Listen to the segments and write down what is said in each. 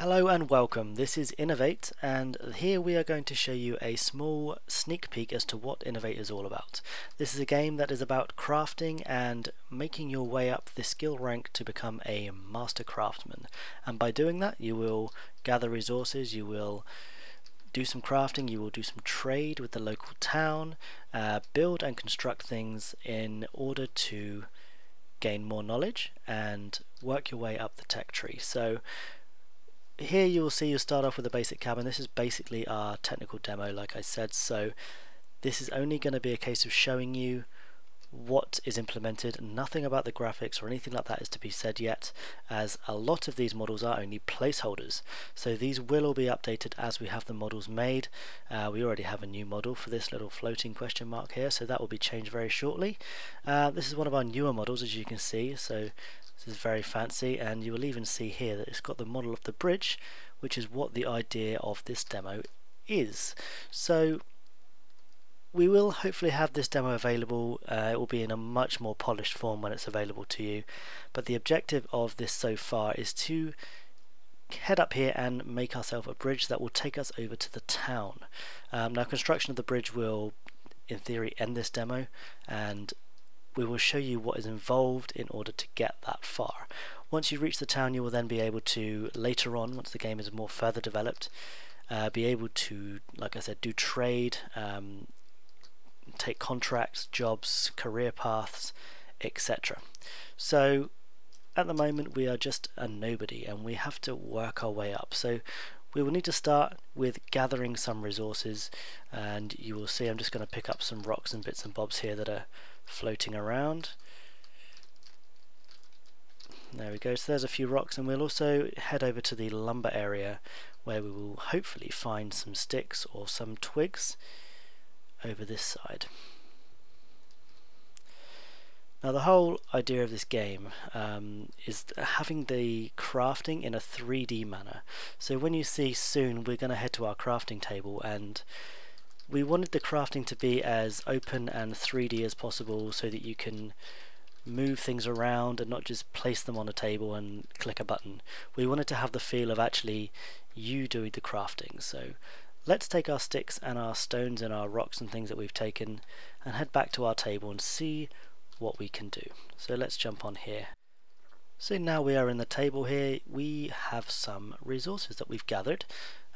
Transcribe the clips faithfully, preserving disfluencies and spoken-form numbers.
Hello and welcome, this is Innovate, and here we are going to show you a small sneak peek as to what Innovate is all about. This is a game that is about crafting and making your way up the skill rank to become a master craftsman. And by doing that you will gather resources, you will do some crafting, you will do some trade with the local town, uh, build and construct things in order to gain more knowledge and work your way up the tech tree. So here you will see you start off with a basic cabin. This is basically our technical demo, like I said, so this is only going to be a case of showing you what is implemented. Nothing about the graphics or anything like that is to be said yet, as a lot of these models are only placeholders, so these will all be updated as we have the models made. Uh, we already have a new model for this little floating question mark here, so that will be changed very shortly. Uh, this is one of our newer models, as you can see, so this is very fancy, and you will even see here that it's got the model of the bridge, which is what the idea of this demo is. So we will hopefully have this demo available. Uh, it will be in a much more polished form when it's available to you, but the objective of this so far is to head up here and make ourselves a bridge that will take us over to the town. Um, now, construction of the bridge will in theory end this demo, and we will show you what is involved in order to get that far. Once you reach the town, you will then be able to, later on, once the game is more further developed, uh, be able to, like I said, do trade, um, take contracts, jobs, career paths, et cetera. So at the moment we are just a nobody and we have to work our way up. So we will need to start with gathering some resources, and you will see I'm just going to pick up some rocks and bits and bobs here that are floating around. There we go, so there's a few rocks, and we'll also head over to the lumber area where we will hopefully find some sticks or some twigs over this side. Now, the whole idea of this game um, is having the crafting in a three D manner. So when you see soon, we're going to head to our crafting table, and we wanted the crafting to be as open and three D as possible so that you can move things around and not just place them on a table and click a button. We wanted to have the feel of actually you doing the crafting. So let's take our sticks and our stones and our rocks and things that we've taken and head back to our table and see what we can do. So let's jump on here. So now we are in the table here. We have some resources that we've gathered.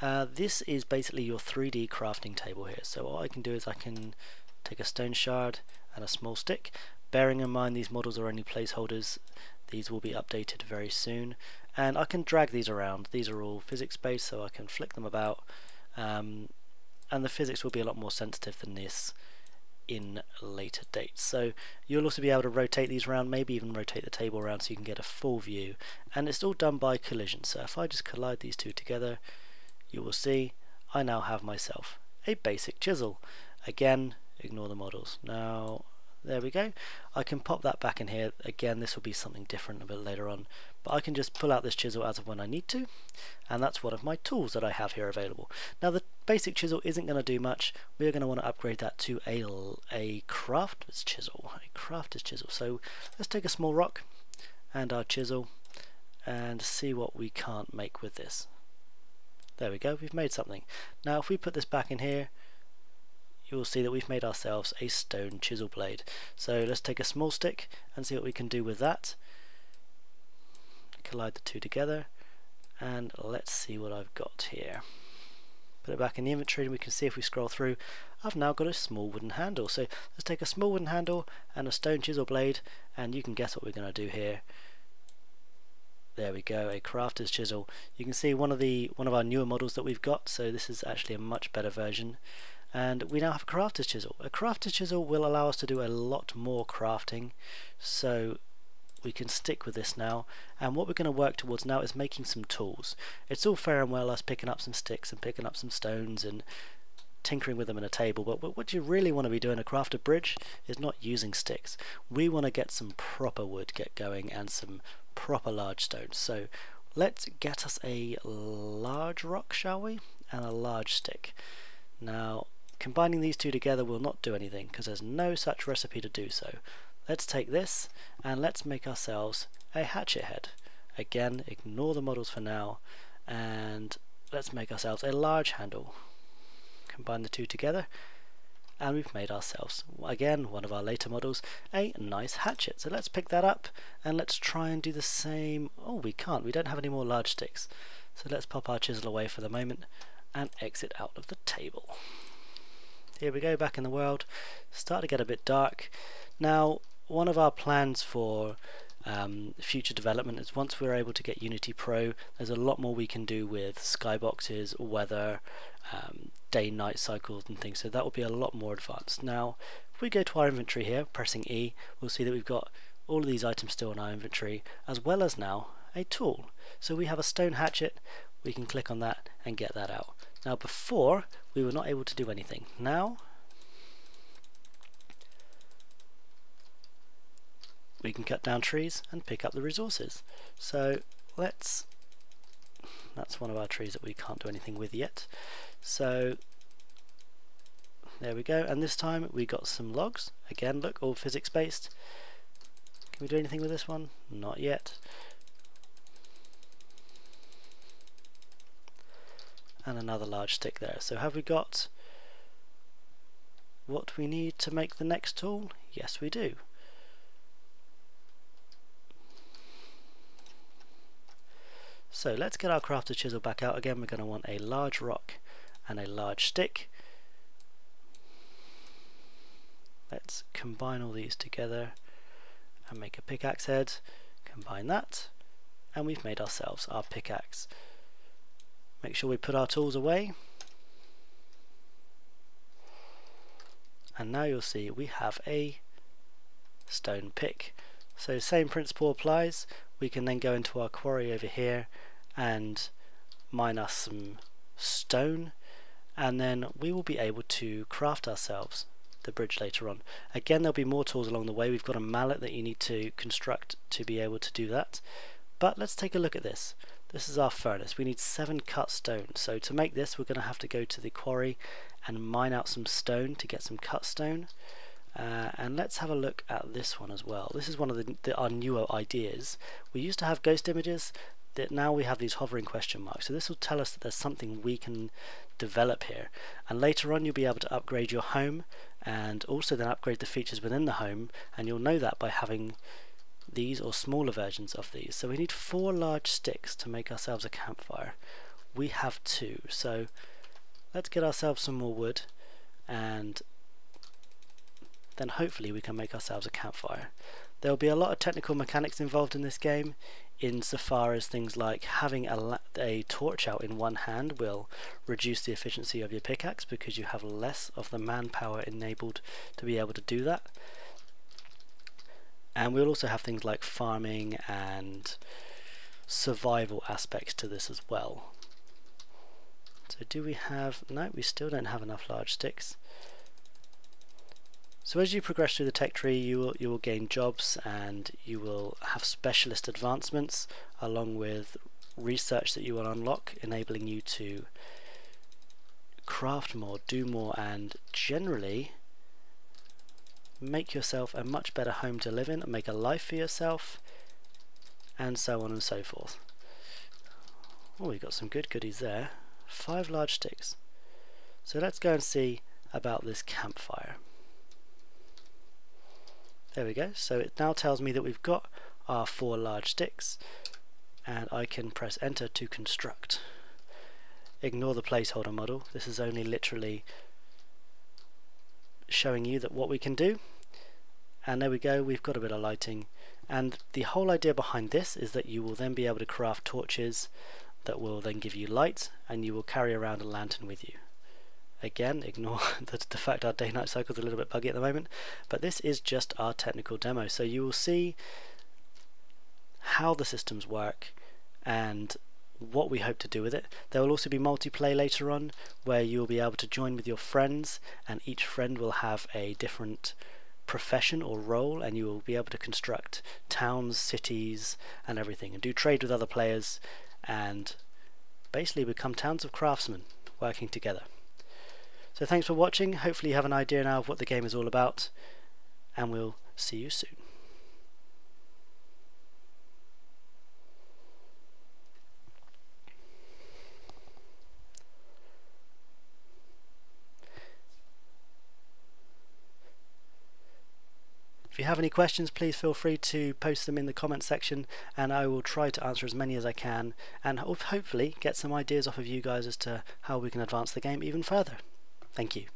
Uh, this is basically your three D crafting table here. So what I can do is I can take a stone shard and a small stick. Bearing in mind these models are only placeholders, these will be updated very soon. And I can drag these around. These are all physics based, so I can flick them about. Um, and the physics will be a lot more sensitive than this in later dates. So you'll also be able to rotate these around, maybe even rotate the table around so you can get a full view, and it's all done by collision. So if I just collide these two together, you will see I now have myself a basic chisel. Again, ignore the models. Now there we go, I can pop that back in here. Again, this will be something different a bit later on, but I can just pull out this chisel as of when I need to, and that's one of my tools that I have here available. Now, the basic chisel isn't going to do much. We're going to want to upgrade that to a, a crafter's chisel, a crafter's chisel. So let's take a small rock and our chisel and see what we can't make with this. There we go, we've made something. Now if we put this back in here, you will see that we've made ourselves a stone chisel blade. So let's take a small stick and see what we can do with that. Collide the two together and let's see what I've got here. Put it back in the inventory and we can see if we scroll through, I've now got a small wooden handle. So let's take a small wooden handle and a stone chisel blade, and you can guess what we're going to do here. There we go, a crafter's chisel. You can see one of the one of our newer models that we've got, so this is actually a much better version. And we now have a crafter's chisel. A crafter's chisel will allow us to do a lot more crafting, so we can stick with this now. And what we're going to work towards now is making some tools. It's all fair and well us picking up some sticks and picking up some stones and tinkering with them in a table, but what you really want to be doing a crafter bridge is not using sticks. We want to get some proper wood get going and some proper large stones. So let's get us a large rock, shall we, and a large stick. Now combining these two together will not do anything because there's no such recipe to do so. Let's take this and let's make ourselves a hatchet head. Again, ignore the models for now, and let's make ourselves a large handle. Combine the two together and we've made ourselves, again, one of our later models, a nice hatchet. So let's pick that up and let's try and do the same. Oh, we can't, we don't have any more large sticks. So let's pop our chisel away for the moment and exit out of the table. Here we go, back in the world. Start to get a bit dark. Now, one of our plans for Um, future development is once we're able to get Unity Pro, there's a lot more we can do with skyboxes, weather, um, day night cycles and things, so that will be a lot more advanced. Now if we go to our inventory here, pressing E, we'll see that we've got all of these items still in our inventory, as well as now a tool. So we have a stone hatchet, we can click on that and get that out. Now before we were not able to do anything. Now we can cut down trees and pick up the resources. So let's, that's one of our trees that we can't do anything with yet. So there we go, and this time we got some logs. Again, look, all physics based. Can we do anything with this one? Not yet. And another large stick there. So have we got what we need to make the next tool? Yes, we do. So let's get our crafter chisel back out again. We're going to want a large rock and a large stick. Let's combine all these together and make a pickaxe head. Combine that and we've made ourselves our pickaxe. Make sure we put our tools away. And now you'll see we have a stone pick. So same principle applies. We can then go into our quarry over here and mine us some stone, and then we will be able to craft ourselves the bridge later on. Again, there'll be more tools along the way. We've got a mallet that you need to construct to be able to do that. But let's take a look at this. This is our furnace. We need seven cut stone. So to make this, we're going to have to go to the quarry and mine out some stone to get some cut stone. Uh, and let's have a look at this one as well. This is one of the, the, our newer ideas. We used to have ghost images, that now we have these hovering question marks. So this will tell us that there's something we can develop here. And later on you'll be able to upgrade your home and also then upgrade the features within the home, and you'll know that by having these or smaller versions of these. So we need four large sticks to make ourselves a campfire. We have two, so let's get ourselves some more wood and then hopefully we can make ourselves a campfire. There will be a lot of technical mechanics involved in this game, insofar as things like having a, la a torch out in one hand will reduce the efficiency of your pickaxe because you have less of the manpower enabled to be able to do that. And we'll also have things like farming and survival aspects to this as well. So do we have, no, we still don't have enough large sticks. So as you progress through the tech tree, you will, you will gain jobs and you will have specialist advancements along with research that you will unlock, enabling you to craft more, do more, and generally make yourself a much better home to live in and make a life for yourself, and so on and so forth. Oh, we've got some good goodies there. Five large sticks. So let's go and see about this campfire. There we go, so it now tells me that we've got our four large sticks and I can press enter to construct. Ignore the placeholder model, this is only literally showing you that what we can do. And there we go, we've got a bit of lighting, and the whole idea behind this is that you will then be able to craft torches that will then give you light, and you will carry around a lantern with you. Again, ignore the, the fact our day-night cycle is a little bit buggy at the moment, but this is just our technical demo. So you will see how the systems work and what we hope to do with it. There will also be multiplayer later on where you will be able to join with your friends, and each friend will have a different profession or role, and you will be able to construct towns, cities and everything, and do trade with other players and basically become towns of craftsmen working together. So thanks for watching, hopefully you have an idea now of what the game is all about, and we'll see you soon. If you have any questions, please feel free to post them in the comment section, and I will try to answer as many as I can, and hopefully get some ideas off of you guys as to how we can advance the game even further. Thank you.